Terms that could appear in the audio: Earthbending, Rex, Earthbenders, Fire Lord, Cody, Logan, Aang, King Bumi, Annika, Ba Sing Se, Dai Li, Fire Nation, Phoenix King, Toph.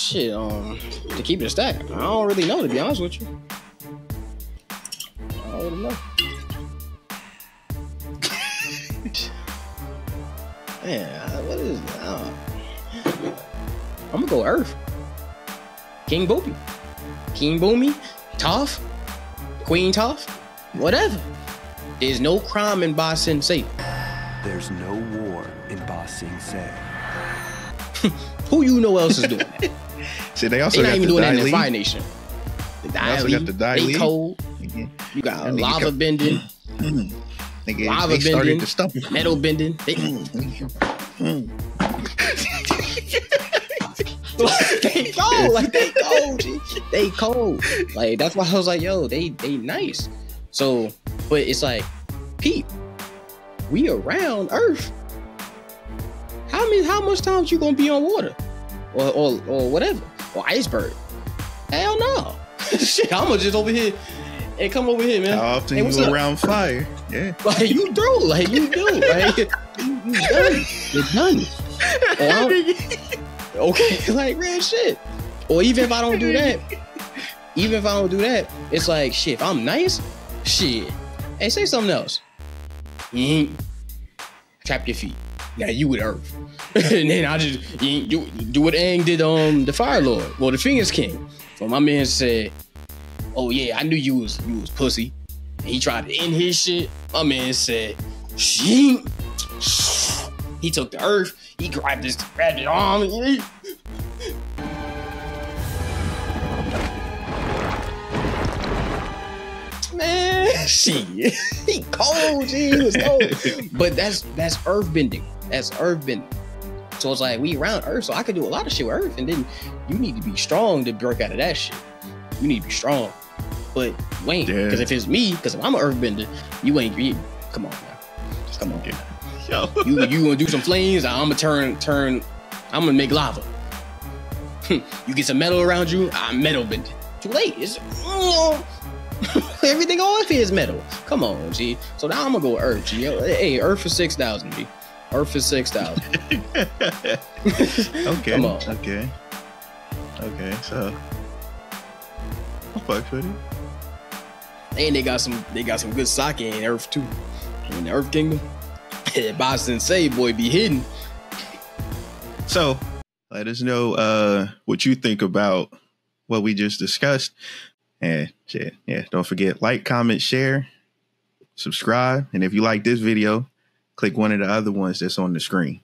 Shit, to keep it a stack. I don't really know, to be honest with you. I don't know. Man, what is that? I'm gonna go Earth. King Bumi. King Bumi. Toph. Queen Toph. Whatever. There's no crime in Ba Sing Se. There's no war in Ba Sing Se. Who you know else is doing that? See, they also got the Dai Li. They not even doing that in Fire Nation. The Dai Li. They cold. Yeah. You got that lava bending. Lava bending, metal bending. They cold, like they cold. They cold. Like that's why I was like, yo, they nice. So, but it's like, peep, we around Earth. How much times you gonna be on water, or whatever, or iceberg? Hell no. Shit, I'm just over here. Hey, come over here, man. How often you around fire? Yeah. Like you do, like you do, like you done, you're done. Okay, like real shit. Or even if I don't do that, it's like shit. If I'm nice, shit. Hey, say something else. Trap your feet. Now you with Earth, and then I just do what Aang did on the Fire Lord, well the Phoenix King. So my man said, oh yeah, I knew you was pussy. And he tried to end his shit. My man said, "Shing." He took the Earth. He grabbed his arm. Man, shit, he cold. He was cold. But that's earthbending. That's earthbending. So it's like we around Earth, so I could do a lot of shit with Earth, and then you need to be strong to break out of that shit. You need to be strong. But Wayne, because if it's me, because if I'm an earthbender, you ain't. Come on, man. Come on, yo. You gonna do some flames? I'm gonna turn. I'm gonna make lava. You get some metal around you. I'm metal bending. Too late. It's everything off here is metal. Come on, G. So now I'm gonna go Earth, G. Hey, Earth for 6,000, G. Earth for 6,000. Okay. Come on. Okay. Okay. So. I'll fuck with it. And they got some good sake in Earth too. In the Earth Kingdom. Ba Sing Se boy be hidden. So let us know what you think about what we just discussed. And shit, yeah, don't forget, like, comment, share, subscribe, and if you like this video, click one of the other ones that's on the screen.